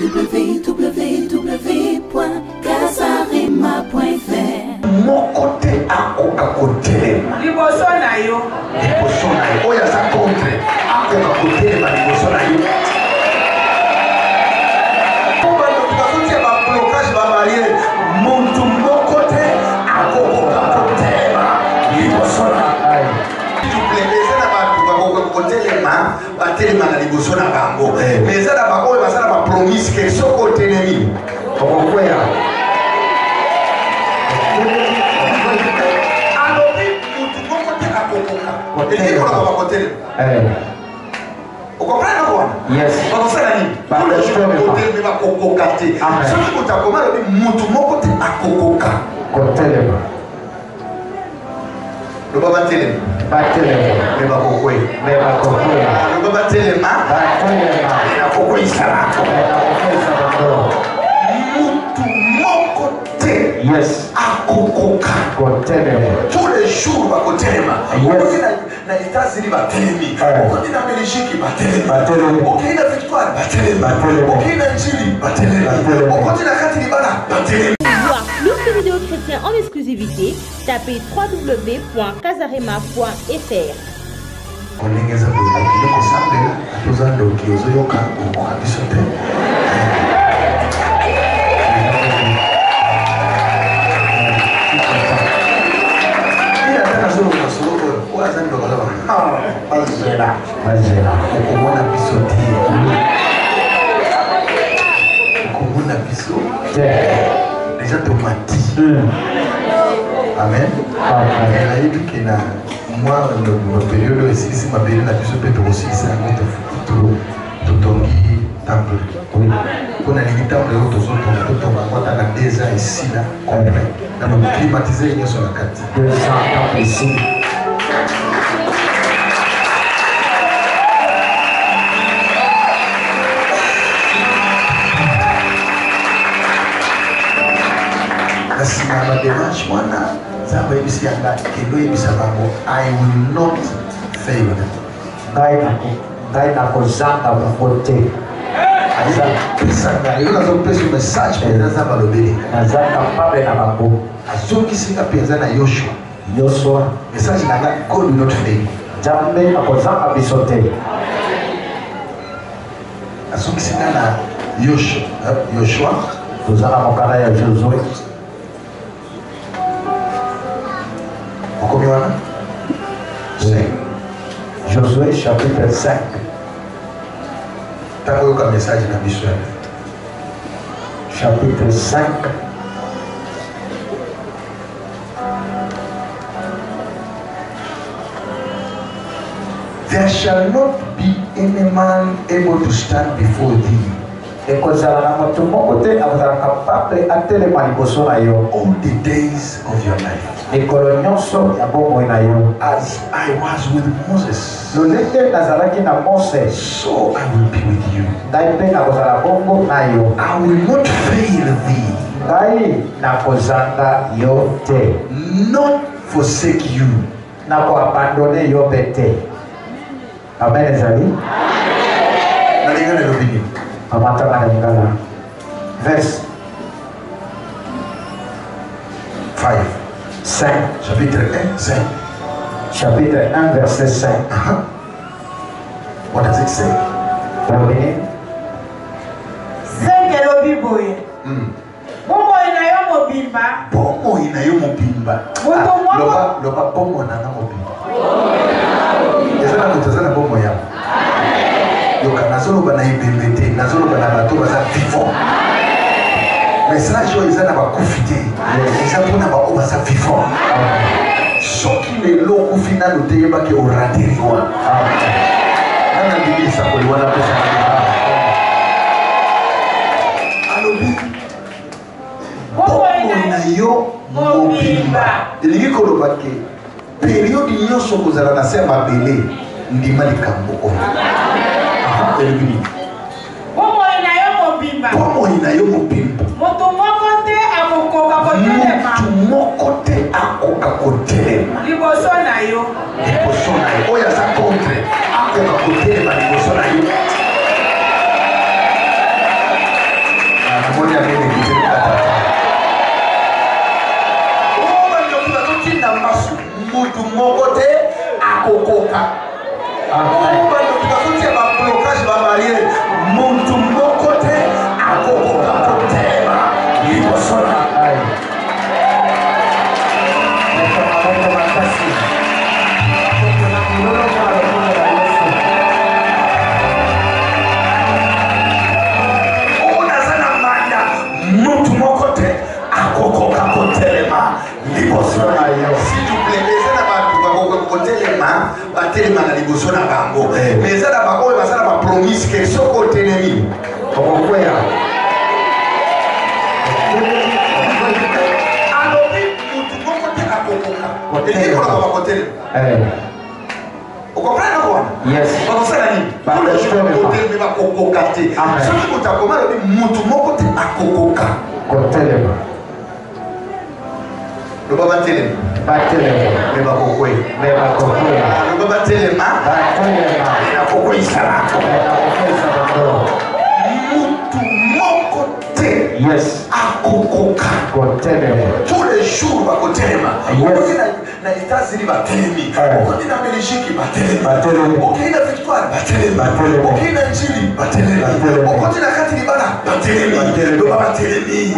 www.casarema.fr Mon côté à côté. Liboso na yo. Liboso na yo. Oya sa contre. A côté ma liboso na yo. Mais ça n'a pas promis que ce côté ennemi. Vous comprenez quoi? Yes. Le baba télé. Le baba kokoé. Le baba kokoé. Le baba télé ma. Le kokoé sala. Mutu mokote. Yes. Akokoka. Tous les jours va kokoé ma. Yes. Na États-Unis va télé. Okina Belgique va télé. Okina Victoire va télé. Okina Chili va télé. Okina Katilibana va télé. D'autres vidéos chrétiennes en exclusivité, tapez www.casarema.fr. Amen. Elle a élu que moi, la période ici, ma période a dû se péter aussi, c'est un compte de Tongi Temple. On a limité les autres zones, on a déjà ici, là, complet. On a climatisé, il y a sur la carte. 200 ans ici. I will not fail them. I will not fail them. Josué chapitre 5. Chapitre 5. There shall not be any man able to stand before thee. All the days of your life. As I was with Moses, so I will be with you. I will not fail thee, not forsake you. Amen, les amis. Verse 5. Chapitre 1, 5. Chapitre 1, verset 5. What does it say? Message aux gens d'avoir confité, les gens pour n'avoir pas sa vivant. Ce qui est long au final, le débat qui aura raté loin. telima na liboso na bango mais ça la bango va ça la promise que soko telemi on voit là alors tu dois côté à Kokoka et tu dois pas côté on comprend quoi yes on sait la ligne pour le joueur de côté va Kokoka té celui qui t'a comment le mutu moko té à Kokoka côté le baba telemi Beba kokwe, beba kokwe. Beba telema, telema. Beba kokwe isala. Beba kokwe isala. Mutu moko te. Yes. Akokoka. Kotelema. Tous les jours va kotelema. Yes. Na États-Unis va telemi. Na Belgique va telemi. Na Victoire va telemi. Na Chili va telemi. Na Katibana va telemi. Beba va telemi.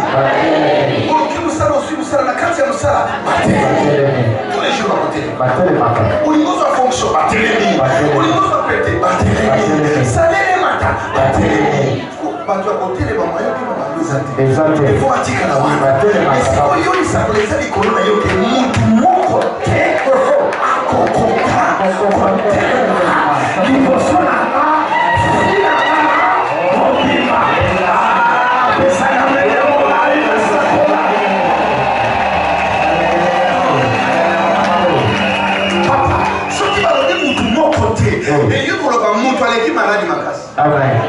La carte de ça, tous les jours à côté. Au niveau de la fonction, au niveau de la pété, salaire matin, battu à côté les mamans, il faut attirer la main. Et si on y a ça, les amis, qu'on a eu des mots, qu'on a eu des mots, All right.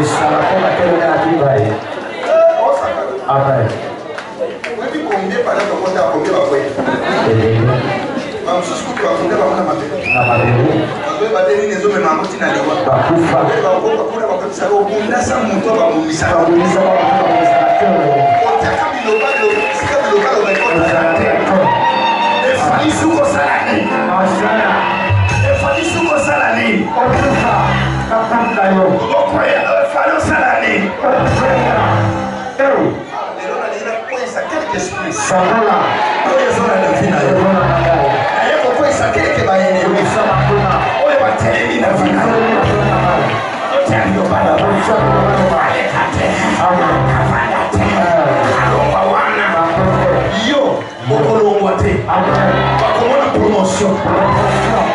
Isso, ela tem aquele garoto aí. wengine pale popote wapokewa kweli. Wamshukuru kwa kunda waona matendo. Ndio badeni nizo memangoti na leo kufa. Kwa kula kwa kabisa kuna sana mtu abamumisha abamumisha kwa kabilo bado sikabilo bado naikota. Efadisi uko salani. Mashana. Efadisi uko salani. Kufa. Kapanda yo. Uko ya efalo salani. Ero. Sanala, oye zora ndafina yona makao. Ayeko kwa isakeke baene ulisoma kuna. Oye wateli na vina. Ote ndio bana bonza kwa wale kate. Ama kafala te. Alomba wana. Yo, mokolo ngwate. Bakomona promotion. Promotion.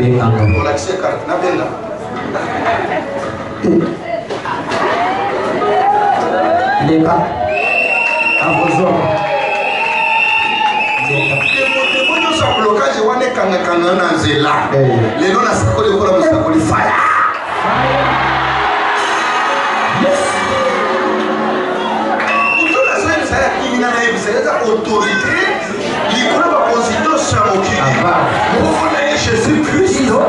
で、もう楽しいからってなめんな。でか、mlokaji wane kanga kanga na nzela lelo na sakole kola musakole fire yes utona sasa sasa kimina na hivi sasa autorité iko na constitution chamo kiki muone Yesu Kristo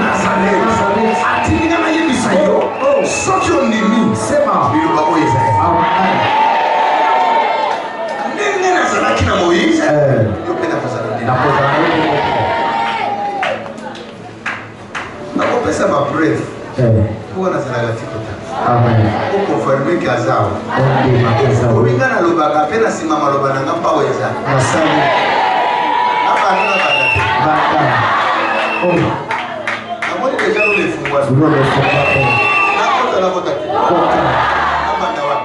na sale atimina na hivi sayo sokyo ni mimi sema bila babo Isaya nene na sala kina Moise ma breve huwa nazalala tikota amen ukonfirme kazao ndio kulingana lobaga pena simama lobana ngapaweza nasali hapa ndio bada omo amoni kejalo lefungwa ndio nakota nakota hapa ndawa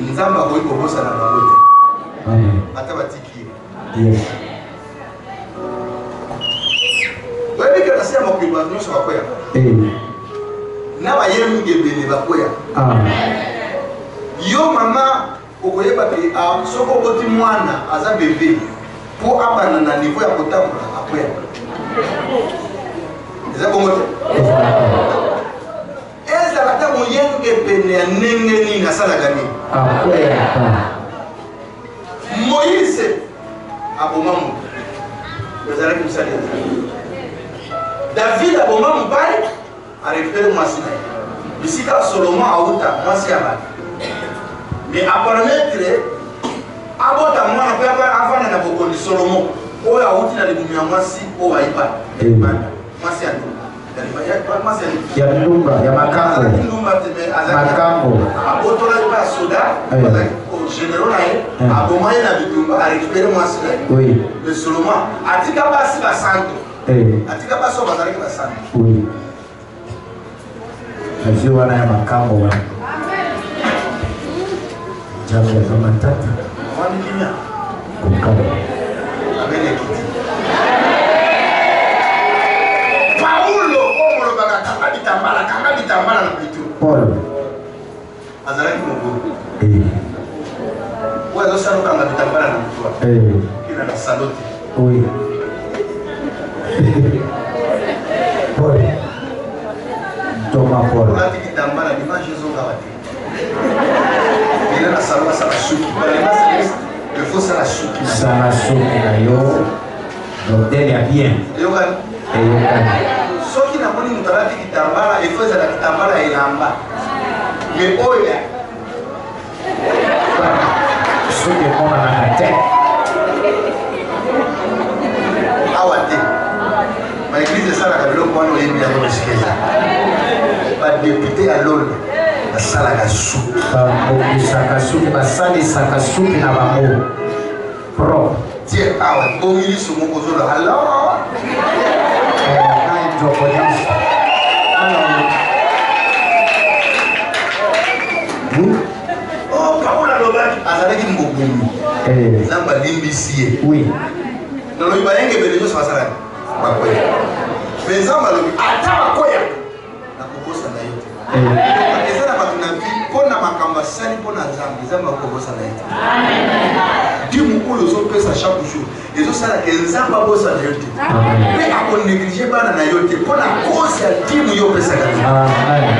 Nzamba koi kubosa na magote. Amen. Atabatiki. Yes. Wewe kila siku mkuiba nusu wakoya. Amen. Na wajemu gebeni wakoya. Amen. Yo mama okoyeba pe a soko boti mwana aza bebe po abana na nivo ya kutamba akoya. Eza bongote. Eza kata muyenu gebeni nene nini asala gani? Moïse a bon moment. Vous allez vous saluer. David a bon moment pareil a récupéré mon Sinaï. Le sida Solomon a outa mon Siamal. Mais à permettre à votre moi après avant la bonne Solomon. Oh a outi dans les mouvements si oh aiba. Moi c'est à nous. Ya makambo makambo abotola pa soda au général abomaye na bitumba a récupérer moi oui le Solomon atika basi ba santo atika baso bazali ba santo oui aziwa na makambo wa jambo la matata wani kimya makambo abene Paul. Azalaki muguru. Eh. Wewe sasa unakanga vitambara na mtu. Eh. Kila na saloti. Oui. Paul. Toma Paul. Unataka vitambara ni maji zonga wati. Kila na saloti sana shuki. Bali basi le faut sana shuki. Sana shuki na yo. Donc elle est bien. Yo kan. Eh. Soki na moni mutarati kitambala efeza na kitambala ilamba mais oya soki kona na tete awate ma église sala ka loko wana yebi ya kusikeza ba député à l'olme na sala ka soupe ba bokusaka soupe ba sali saka soupe na ba mo pro tie awate bomili somo kozola alors Yo podemos. Oh, Paola Lobaki azalaki mbogumu. Eh. Zamba limbisie. Oui. Na lobi bayenge belejo sasala. Bakwe. Bezamba lobi ataba koya. Na kokosa na yote. Eh. Ezana batunabi pona makamba sani pona zambi zamba kokosa na yote. Amen. Dieu mukulu zo pesa chaque jour. Ezo sala enzamba bosa na yote. Amen. On ne néglige pas la naïoté pour la cause à Dieu nous y offre sa grâce. Amen.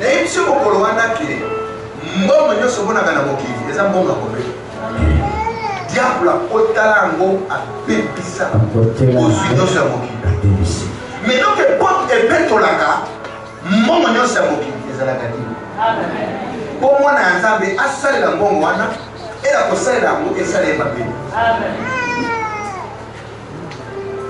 Les gens qui ont été morts, ils sont morts dans la moquille. Ils sont morts dans la moquille. Diable a porté la langue à Pépissa. Aujourd'hui, nous sommes moquilles. Mais donc, les portes et les pétolagas, morts dans la moquille. Ils sont morts dans la moquille. Pour moi, nous avons des assaillants dans la moquille. Et la cause est la moquille. Amen.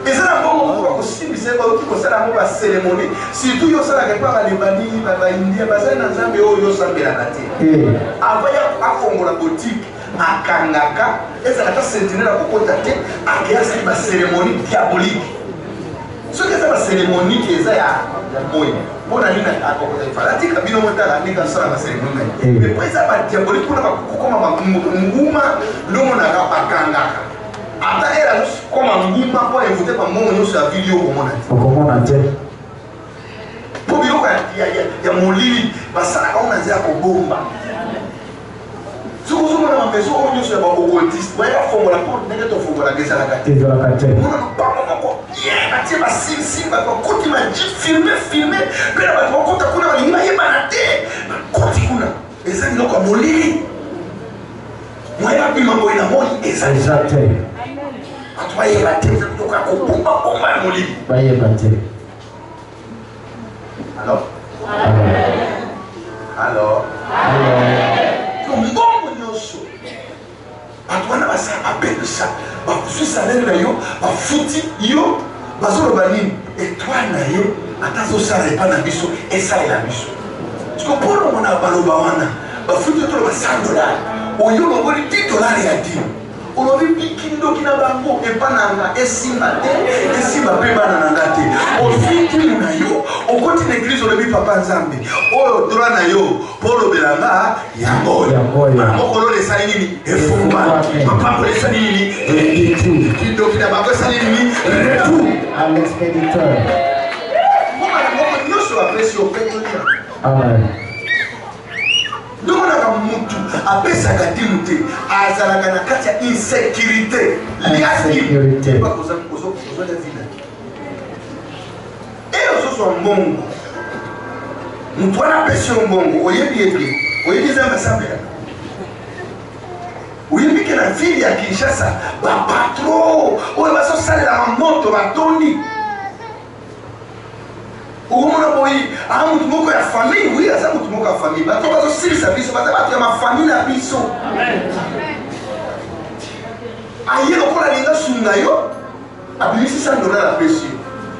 Mais ça n'a pas beaucoup aussi, mais c'est pas aussi que ça n'a pas cérémonie. Si tout ça n'a pas les bannis, pas l'Indien, pas ça n'a jamais eu ça bien à tête. Avant à fond la boutique, à Kangaka, et ça n'a pas sentinelle à propos de la tête, à qui est la cérémonie diabolique. Ce que c'est la cérémonie qui est là, on a une fanatique à Binomonta, la mise en salle à la cérémonie. Mais après ça, la diabolique, on a comme un mouma, l'homme n'a pas Kangaka. Ata era nous comme un goût pas pour éviter pas mon nous la vidéo comme on a dit pour bien ya mon lit basala on a dit à bomba sous mon nom mais on nous va au dentiste ouais la forme la porte n'est pas forme la gesa la carte de la carte on pas mon quoi hier parti ma sim va continuer à filmer mais on va compter qu'on a l'image pas raté continue et ça nous comme mon lit moi la pima moi na moi exact toi il va te donc à bomba bomba mon lit va y battre alors alors comme bon nyoso Antoine va ça appelle ça va vous saler na yo va fouti yo bazolo banini et toi na yo atazo sale pas na biso et ça et la biso tu comprends on a baloba wana va fouti to $100 oyolo ngoli $10 ya Dieu. Unavipi kindo kina bango epananga esimba te esimba pemba na ngati ofiki na yo okoti na iglesia olebi papa nzambe oyo droit na yo polo belanga yamoya okolo le saini ni efumba papa polo le saini ni kindo kina bango saini ni tout à l'expéditeur moi Dieu se apprécie au peuple amen. Insécurité. Insécurité. Et aussi son bongo. Nous prenons la pression bongo. Vous voyez bien, vous voyez bien, vous voyez que la fille à Kinshasa, va pas trop. Ou elle va se saler la montre, va tourner. Ou mon aboyi, ah mon tout mon famille, oui, ah ça mon tout mon famille. Bah toi parce que si ça bise, bah tu as ma famille la bise. Amen. Aïe, donc on a les gars sungayo, à plus de $600 la bise.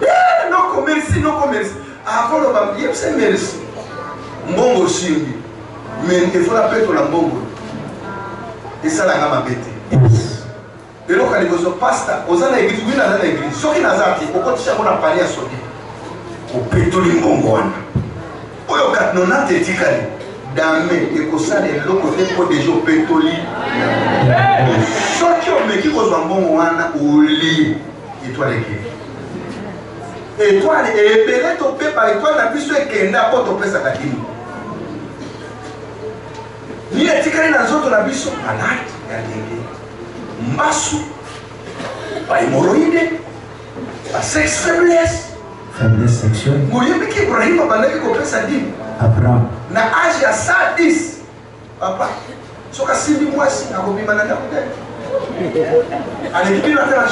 Eh, non commerce, non commerce. Avant le bambi, c'est merci. Mbongo simbi, mais il faut la paix pour la mbongo. Et ça la gamme bête. Et donc quand ils vont pasta, aux années églises, oui, dans les églises, ceux qui n'azartent, au côté chacun a parlé à son dieu. Au pétrole mongol. Oyo kat non atétikali. Damé et kosa de loko de ko déjà au pétrole. Soki o meki ko zambongo wana oli étoile ke. Étoile et belé to pe par étoile na biso e kenda poto pesa kadini. Ni atikali na zoto na biso alati ya denge. Masu ba hémorroïde. Ba sexe faiblesse. Mouillé qui Ibrahim a parlé qu'on peut ça dire. Abraham. Na âge à 110. Papa. Sauf qu'à 6 mois si n'a remis manana peut-être. À l'équipe la terre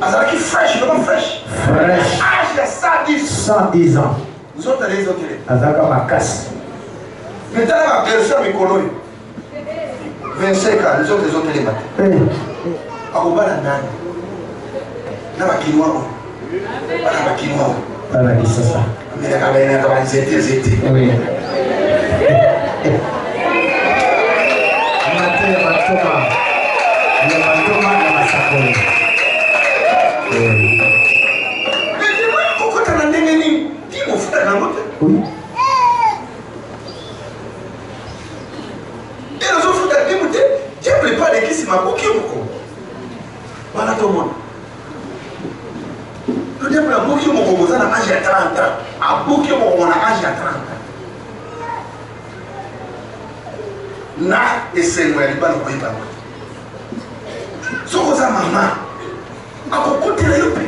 à qui fraîche, non fraîche. Fraîche. Âge à 110. 110 ans. Nous autres les autres. Azaka ma casse. Mais t'as la personne mi colonie. 25 ans, nous autres les autres les matins. À Oba la nana. N'a pas qui noir. Bana bakino, bana kisasa. Mimi nakabena kama zete. Mate matoma, ni matoma na masakoni. Mimi wako kota na ndenge ni timu futa na moto. Tena zo futa timu te, je prépare kisi mabuki huko. Bana tomo. Le diable a bouqué mon composant à âge à 30 ans. A bouqué mon âge à 30 ans. N'a et c'est moi, il n'y a pas de quoi il parle. Sauf que ça, maman, à côté de l'Europe,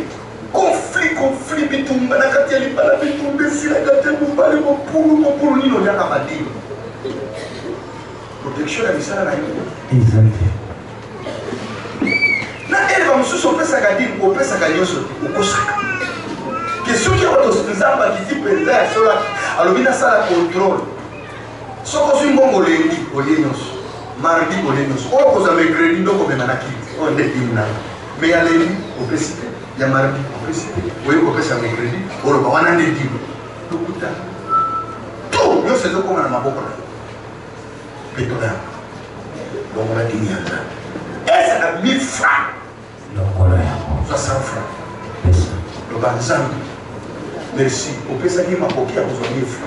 conflit, bitumba, la catélie, la bitumba, si la catélie, mon poulou, ni l'on y a pas de dire. Protection à l'issue à la vie. Exactement. Elle va me souffler sa gadine, au père sa gagnose, au cossac. Question qui est votre spécial, qui dit présent à cela, à l'obéna ça la contrôle. Sauf qu'on suit mon goléni, golénos, mardi golénos. Oh, vous avez créé une autre comme un acquis, on est imna. Mais à l'élu, au précipé, il y a mardi, au précipé, oui, au précipé, au précipé, au précipé, on a des dîmes. Tout le temps. Tout, nous faisons comme on a ma boca. Pétona. Donc on a dit, il y a là. Et ça a 1000 francs. 60 francs. Le banzan, merci. Au pesa qui m'a coqué à vous 1000 francs.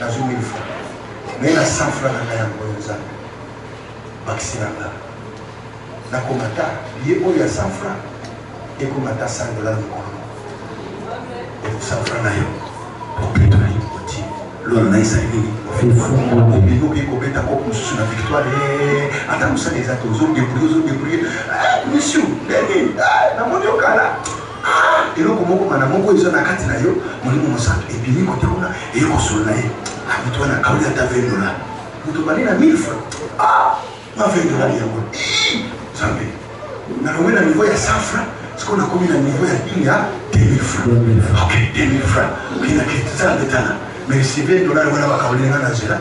Dans 1000 francs. Mais la 100 francs n'a rien pour les âmes. Maxinanda. La comata, il y a 100 francs. Et comata 100 $ de colon. Et vous 100 francs n'a rien. Au pétrole, au petit. L'on a essayé. Au milieu qui commet à quoi nous sommes la victoire. Attends, ça les actes aux hommes de prier, Monsieur, Denis, na mmoja ukala. Ilo kumoko na Mungu hizo na kati na hiyo, mwalimu msafi. Ebili kutokuna, hiyo kusulna hiyo. Habitu wana kauli hata $20. Mtu banina 1000 francs. Ma $20 ya kwa. Sambe. Na rowe na nivoya 100 francs. Siko na kumi na nivoya ili ya 2000 francs. Okay, 2000 francs. Kina kitu sana betana. Merisi $20 wana wakauli nga na zela.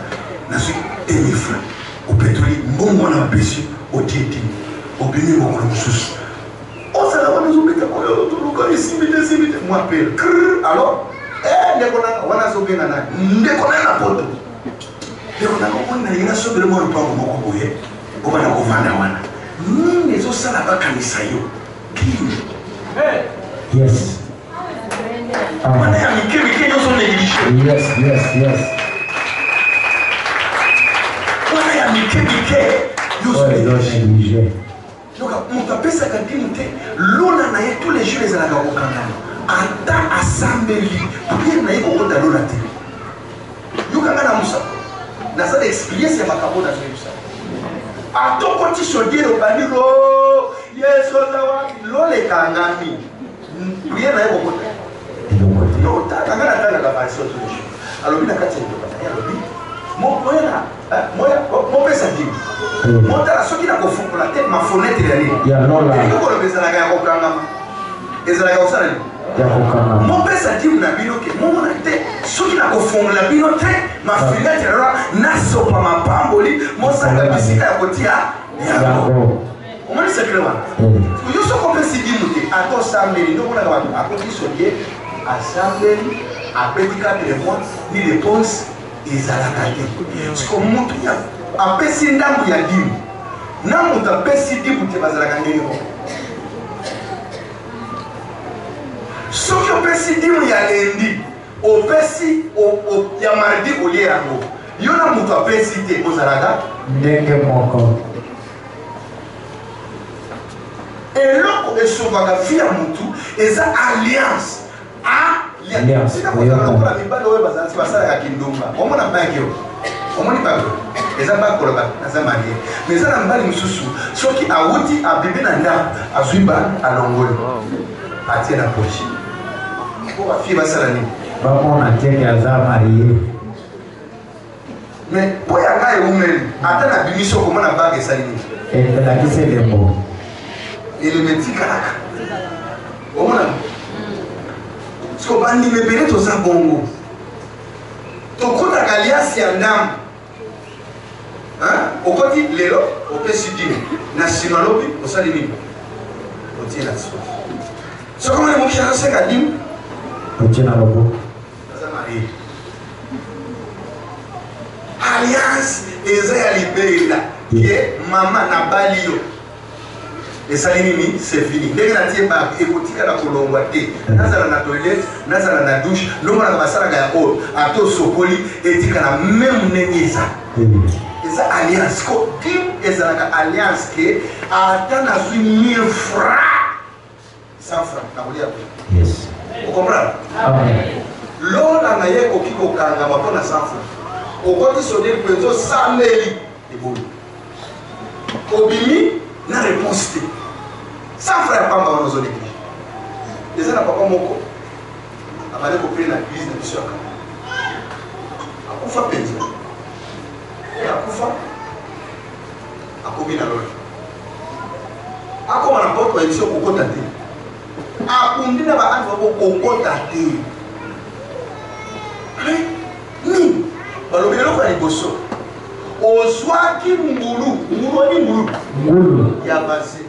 Nasi 2000 francs. Upetuli mbongo wana wapesi otiti. Obéni mon lousus. On s'en va nous obliger pour le tour ici, mais moi appelle. Alors, on a sauvé la nappe. On a sauvé le monde, pas au obana omana mana nezo sala bakanisa yo yes mana ya mikiri kenyo son negligé yes yes yes mana ya mikiri kenyo son negligé donc on t'appelle ça quand il monte l'on a tous les jours les à la gare ata asambeli bien na iko konda lona te yukanga na musa na sa experience ya makabona zebusa atoko ti shodiro baniro yeso zawa lole kangami bien na iko konda no ta ngana tanga la base sotu alors bien katse ndo alors bien mo moya mo pesa dimu mo ta soki na kofungola te ma fenêtre ya leo ndiko lo pesa na ka kokangama ezala ka usana mon père s'est dit na bino que mon monate soki na kofond la bino te ma fenêtre là na sopa ma pamboli mon sanga bisika ya kotia yako comment c'est que là yo so ko pesi dinu te ato samedi ndo mona ba akoti solie a samedi a petika telefone ni réponse ezala ka te ce qu'on monte ya a pesi ndangu ya dinu na monte a pesi dinu te bazala ka ngeli ko ce qui on peut si dire il y a lundi on peut si il y a mardi au lieu à nous il y en a beaucoup à peut citer aux aragas dès que mon corps et l'autre est souvent la fille à mon tout et ça alliance à l'alliance c'est comme ça qu'on a mis pas de web à ça à Kindomba on n'a pas eu on n'a pas eu et ça va pour le bas à sa manière mais ça n'a pas eu sous ce qui a outil à bébé nana à Zuba à l'envol à tiens la poche mais pour y aller au même, attends la bénédiction comment la bague est alignée. Et la qui c'est le mot. Et le métier carac. Comment? Parce qu'on va nous libérer tous en Congo. Ton compte à Galia c'est un dame. Hein? Au côté les lots, au pays sud, national lobby, au salimine. On tient la soif. C'est comme les mouchers à 5 à 10. Alliance eza ya libela ye mama na bali yo esali nini c'est fini ndenge natie ba ekotika na kolongwa te nazala na toilette nazala na douche lomba na basala ya oyo ato sokoli etika na même nengeza eza alliance ko tim eza na alliance ke ata na zwi 1000 francs 100 francs na kolia yes vous comprenez? L'on a naïe au kiko kanga ma pona sanfou. Au côté sonné plutôt samedi et bon. Au bimi na réponse té. Sans frère pas dans nos zones. Les gens papa moko. Avaler ko prendre la crise de monsieur. Ako fa pète. Et ako fa. Ako bina loge. Ako na porte émission ko kota té. Akundi na ba antu ko kokota te. Hein? Ni. Balobelo kwa liboso. Ozwa ki ngulu, ngulu ni ngulu. Ngulu ya base.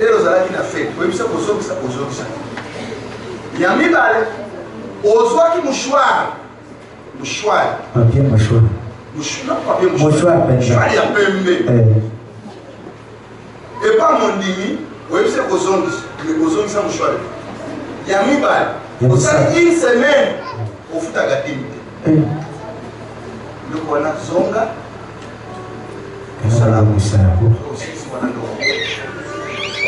Ero zala ki na fête, webisa kozokisa kozokisa. Ya mibale. Ozwa ki mushwar. Mushwar. Papier mushwar. Mushwar papier mushwar. Mushwar ya pembe. Eh. Epa mondimi. Oui, c'est Ozong, mais Ozong sans choix. Il y a Mibal, on s'en une semaine au foot à Gatim. Donc on a Zonga, on s'en a aussi.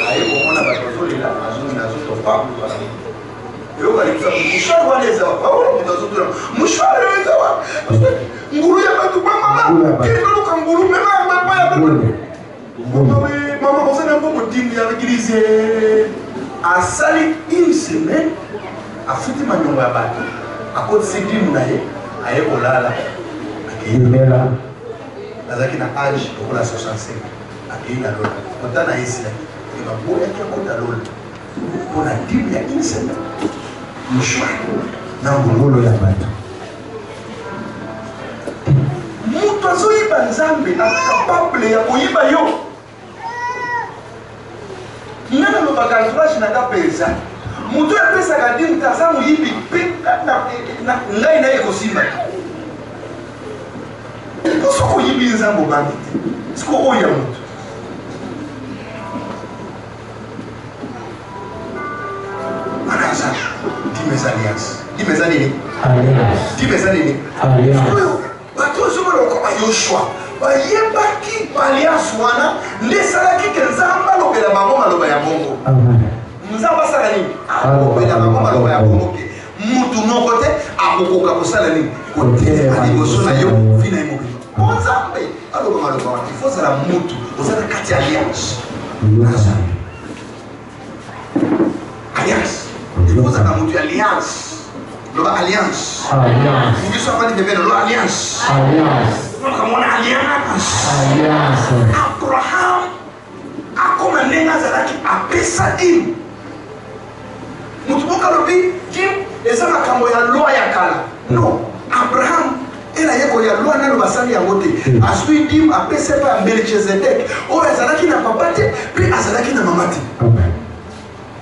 On a pas de sol, il a un pas. Et on va dire ça, Mouchard va les avoir. Mouchard va les avoir. Parce que Mbourou, il n'y a pas de maman. Quel est le camp Mbourou, mais là, il n'y a pas de maman, on s'en a beaucoup dit, il y a l'église. À Sali, une semaine, à Foutima Nyongaba, à cause de ce qu'il y a, à Ebola, à Kéimela, à Zakina Hage, pour la 65, à Kéina Lola. Quand on a ici, il y a un bon équipe à Lola. On a dit, il y a une semaine. Nous sommes dans le monde de la bataille. Nous sommes capables de faire nana no bakantrash na kapeza mutu ya pesa kadini tazamu hivi na ngai na iko simba iko soko hivi zangu bandit. Siku oya mtu. Anasa, dimezani ni. Alias. Watozo wao kwa Joshua. Wayemba ki alias wana lesala ki kenzamba lobela mama loba ya Bongo. Amen. Nzamba sala ni. Lobela mama loba ya Bongo. Mtu no kote akokoka kusala ni kote alibosona yo vina imoki. Bonzambe aloba maloba wakifoza la mtu osana kati alias. Alias. Alipoza na mtu alias. Loba alliance. Alliance. Vous ne savez pas de l'alliance. Alliance. Donc on a alliance. Alliance. Abraham a commandé Nazareth à Pesadim. Nous devons dire que les gens qui ont la loi yakala. Non. Abraham il a eu la loi dans le bassin de Yamote. À ce qu'il dit à Pesapa à Melchizedek. Or Nazareth n'a pas battu, puis Nazareth n'a pas battu. Amen.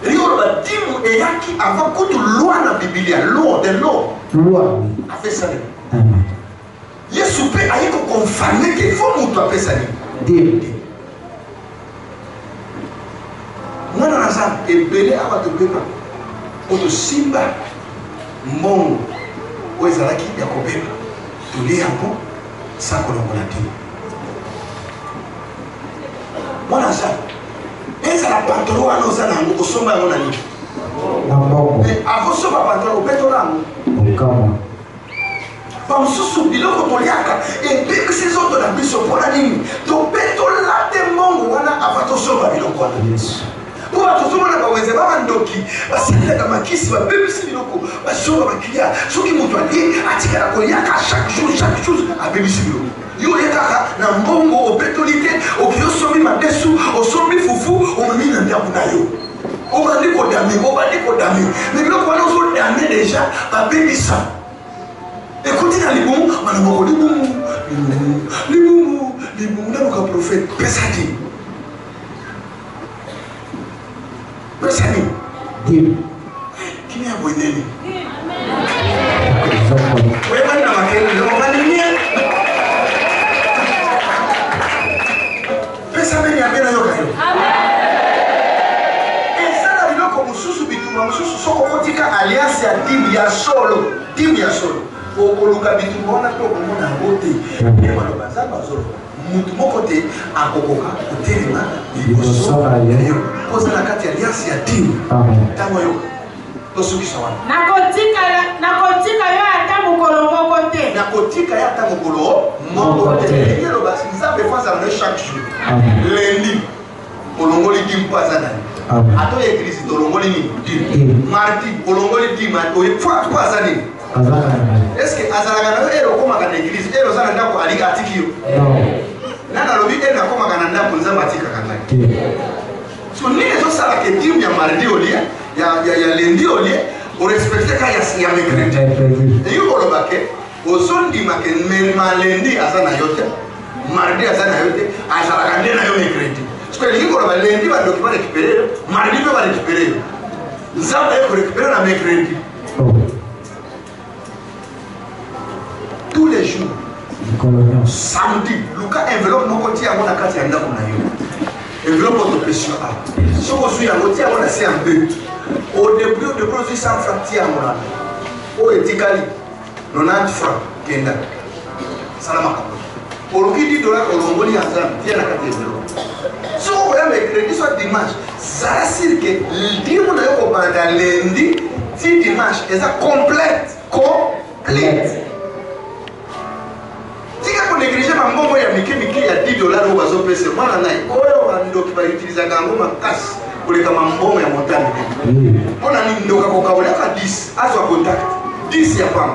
Riora dimu eyaki avant kutu loi na Biblia, loi de loi. Loi. Afesani. Amen. Yesu pe ayiko confirmer que faut mutu afesani. Dé. Mwana nazam ebele abatu beba. Oto simba mon wezala ki yakobeba. Tuli yako sako longola ti. Mwana nazam esa la patro a nosa na ngo somba ngona ni. Nambo. E avoso ba patro opeto rango. Ngoma. Ba msusu biloko toliaka e biki sezoto na biso pona nini? To peto la te mongo wana avato somba biloko ata Yesu. Ko atosomo na baweze ba ndoki, basile na makisi ba bebisi biloko, ba somba bakia, soki mutu ali atika na koliaka chaque jour a bebisi biloko. Yoleka na mbongo opetolite okiosomi madesu osomi fufu omina ndiabunayo obandiko dami mais biloko wana ozo dami déjà babebisa écoutez na libumu manamoko libumu naluka prophète pesadi dim kimi abweneni amen webani na makeni lobani ni aliansi ya timu ya solo okoluka bitumona to komona bote yema no bazaba solo mutu mokote akokoka kutelema biboso aliyo poza na kati aliansi ya timu tango yo tosukisa wana nakotika yo ata mukolo mokote yelo basi nzabe kwanza mwe chaque jour lundi kolongoli kimpaza nani ato ya Kristo tolongoli ni marti kolongoli di mato efwa kwazani est-ce que azalagana ero koma kana Kristo ero sana ndako alika atikio nana lobi ena koma kana ndako nzamba atika kana so ni eso sala ke timu ya mardi olia ya lendi olia o respecte ka ya mekrete eyo loba ke ozondi maken malendi azana yote mardi azana yote azalagana na yo mekrete parce que l'Igor va lundi va document récupérer, mardi va récupérer. Nous allons récupérer la mercredi. Tous les jours. Samedi, Lucas enveloppe nos côtés à mon accès à l'Aïe. Enveloppe notre péché à. Si on suit à l'autre, on a c'est un but. Au début, on dépose 100 francs à mon âme. Au étiquali, 90 francs, Kenda. Salamaka. Pour qui dit de la Colombie ensemble, viens à la cathédrale. Si vous voyez mes crédits soit dimanche, ça veut dire que le dimanche que vous avez lundi, si dimanche, c'est complète. Si vous négligez ma maman, il y a $10 ou vous avez payé, moi, on va utiliser ma casse pour les camambons et la montagne. On a mis nos cacahuètes à 10, à son contact. 10 y a pas.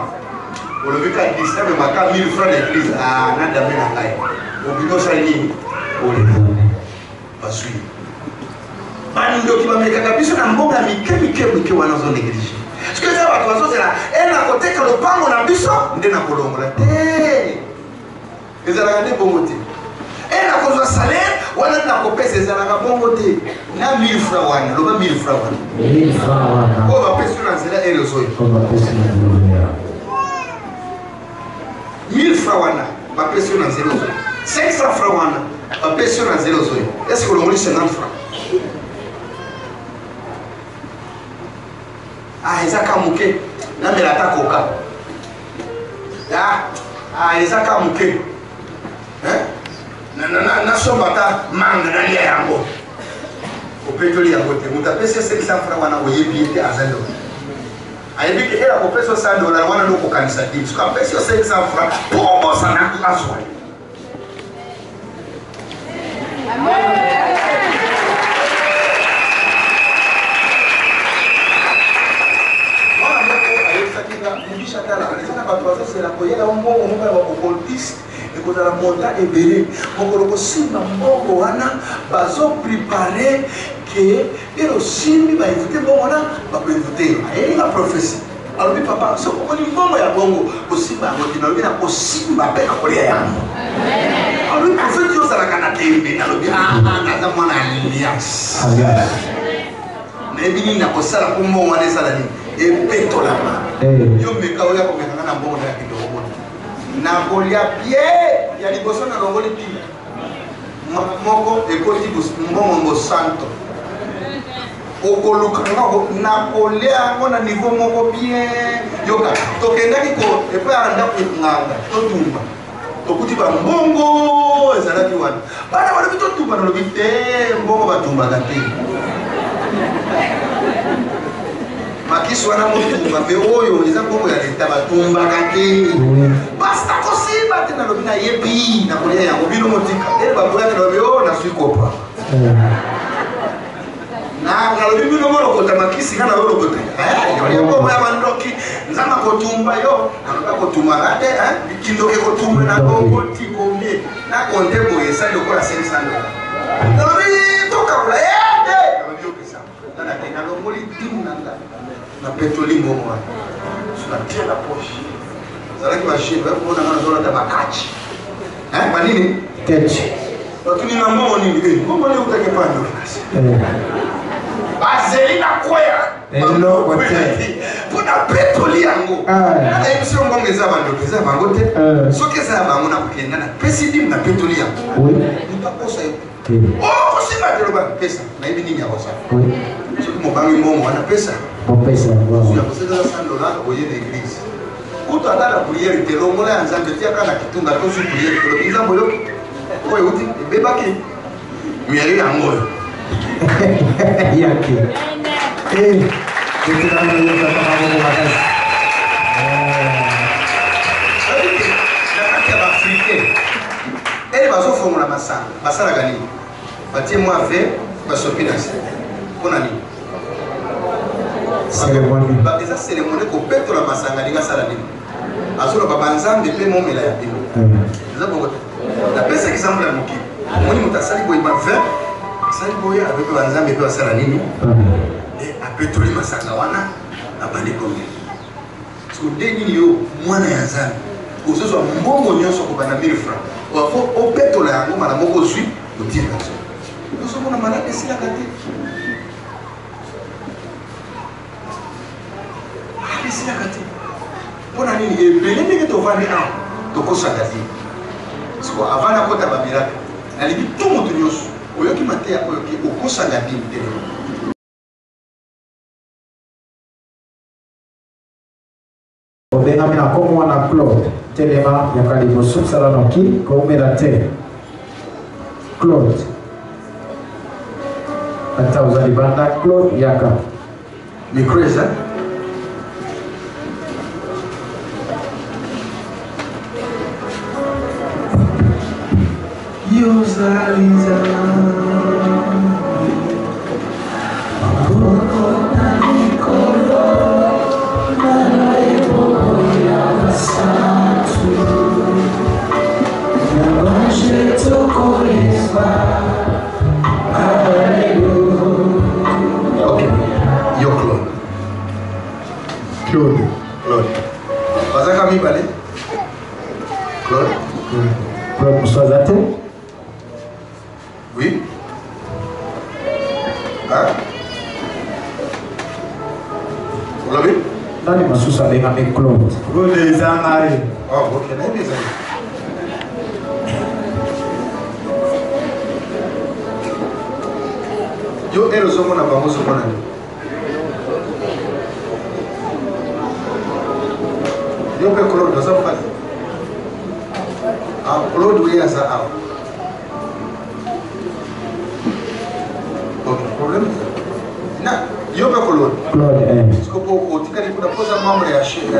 On le vu qu'à 10, ça me marque 1000 francs d'église. Ah, n'a d'amener la taille. On peut nous s'aligner. On le fait. Basui bando ki bameka kabisa na mboga mikemike wanazo neglije sikuwa watu wazoze la ena koteka lopango na biso ndena kolongola te ezala ne bongote ena kozwa salaire wana na kopesa ezala ka bongote na 1000 francs wana loba 1000 francs wana 1000 francs wana ko bapesa na zela elo soyi ko bapesa na zela 1000 francs wana bapesa na zela 500 francs wana apesio na zero zoe est-ce que l'on lit 50 francs ah ezaka muke na mela takoka ah ezaka muke hein na sombata manga na lia yango opetoli yango te mutapesio 500 francs wana oyebiete azalo ayebi ke era kopesio $100 wana loko kanisa dit suka pesio 500 francs pombo sana aswa Claude hata uzalibanda Claude yaka mikreza yozaliza Claude. Claude les amarrés. Oh, ok, les amarrés. ndio ero somo na pamoja kwa nani ndio kwa Claude na sababu ah Claude wewe sasa ah okay problem na ndio kwa Claude sikopo utika ni kuna poza mambo ya chaîne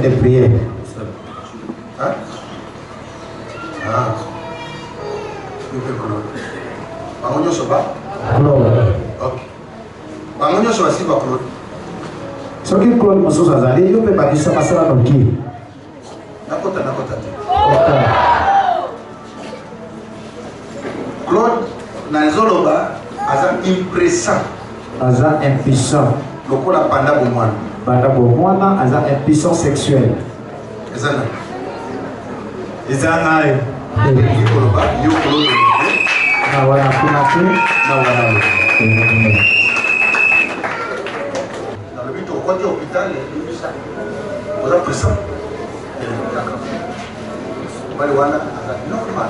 de prière hein ah ndio kwa Claude Bangunyo soba? Claude. Ok. Bangunyo soba si ba Claude. Soki Claude masusa zali yope badisa masala noki. Nakota nakota. Nakota. Claude na zoloba azan impressant. Azan impuissant. Loko la panda bomwana. Panda bomwana azan impuissant sexuel. Ezana. Ezana. Yokoloba yokoloba. Na wanafunzi na wanafunzi na mabito kwa hospitali ni sana kwa pesa bali wana na normal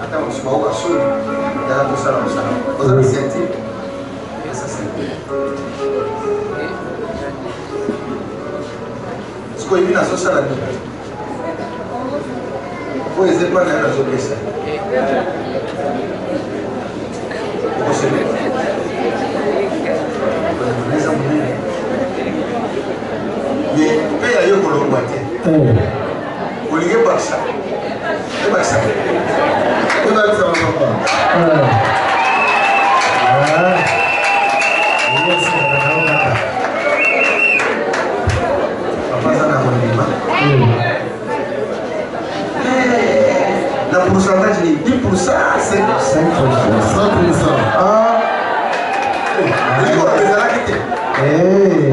hata msiwao kwa sura ya kusala msala kwa sababu senti sasa senti siko hivi na sasa la ni kwa hizo pana na sokesa Le pourcentage est 10%, 5%. Hey,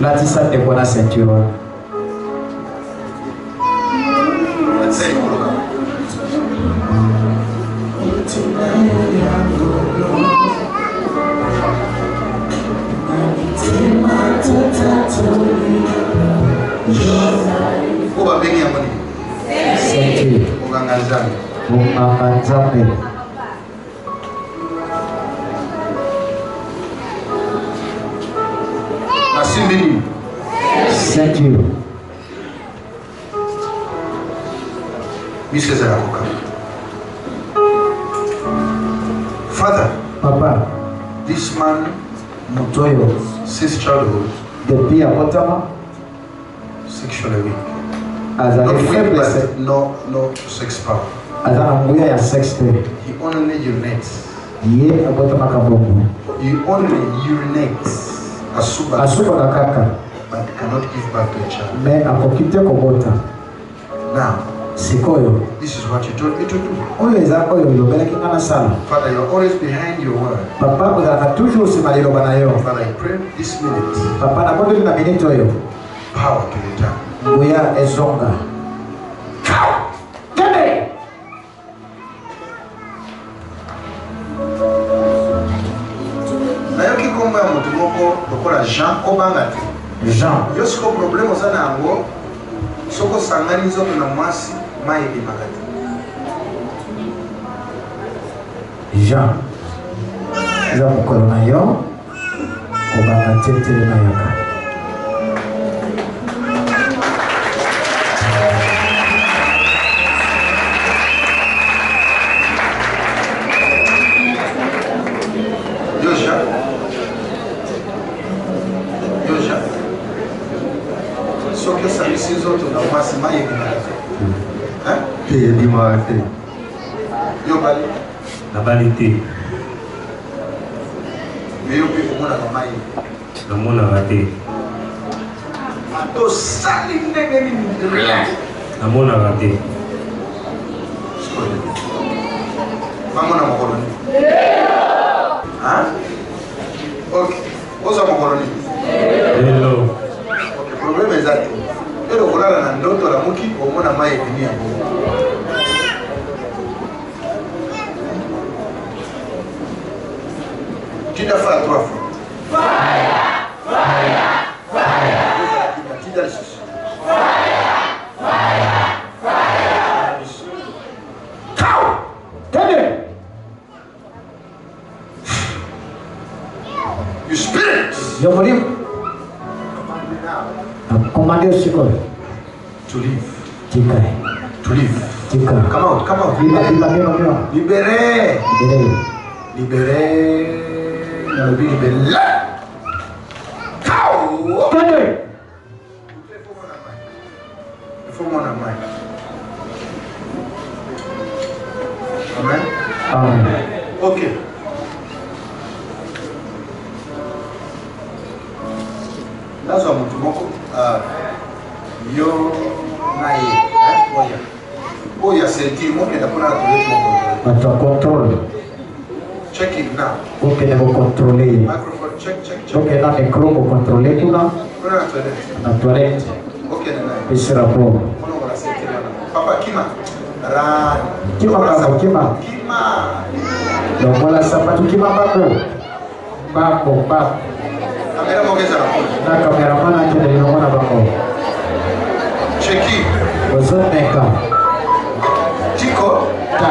Latissa te bona ceinture. Ceinture. Thank you. Mr. Zarakoka. Father, Papa, this man, Motoyo, since childhood, depuis à Ottawa, sexually weak. Not weakness, but no sex power. He only urinates. He only urinates. Asuba nakaka, but cannot give back to a child. Now, this is what you told me to do. Father, you are always behind your word. Father, I pray this minute. Power to return. We are a zonga. Jean Obangati. Jean. Yo siko problema sana ango soko sanganizo na mwasi maidi magati. Jean. Jean mkolona yo Obangati tele na yoka. moralité. La banalité. Le monde a raté. Le monde a raté. Hein? Ok. Hello. Le problème est ça. Et le voilà la ndoto la muki au monde a maillé venir. Tu l'as fait à 3 fois. Fire! Fire! Fire! Tu l'as fait. Je vous dis, commandez ce corps. To live. To live. Come out, come out. Libérez. Libérez. Libérez. Ciao. Tenez. Il faut mon amant. Amen. Amen. Ok. Là, ça monte beaucoup. Yo, naïe, oya. Oya, c'est dit, on peut d'abord contrôler ton contrôle. Check it now. On peut d'abord contrôler. Microphone, check, check, check. Ok, là, les chromes vont contrôler tout là. On a la toilette. La toilette. Ok, là. Et c'est rapport. On va la citer là. Papa, Kima. Ra. Kima, Kima. Kima. Donc voilà, ça va tout Kima, Bako. Bako, Bako. Kamera mongeza na kamera mana tena inaona bako cheki wazuneka chiko ta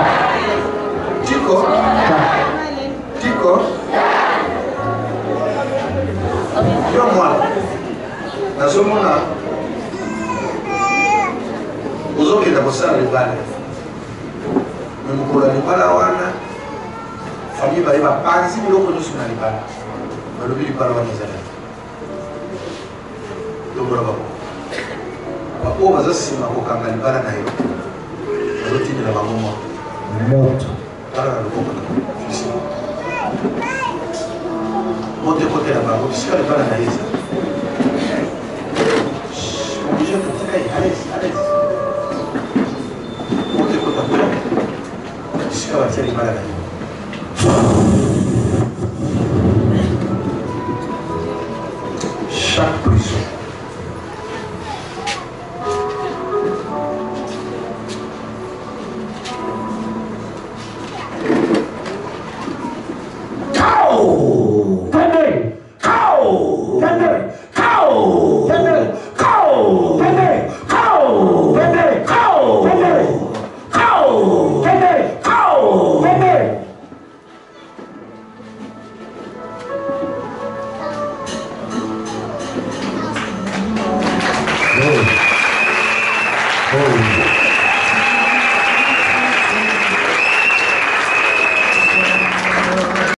chiko ta chiko ndio mwana nasoma na uzoki na bosari bale mkula ni bala wana familia iba panzi miloko nusu na libala malubili bala wana Bako bazasima okanga libala na yo. Bazotindira bamoma. Moto. Bala loboko na fisi. Moto kote la bako sikale bala na yeza. Obije kutika yales, yales. Moto kote bala. Sikale tele bala na yo. Chaque prison Oh.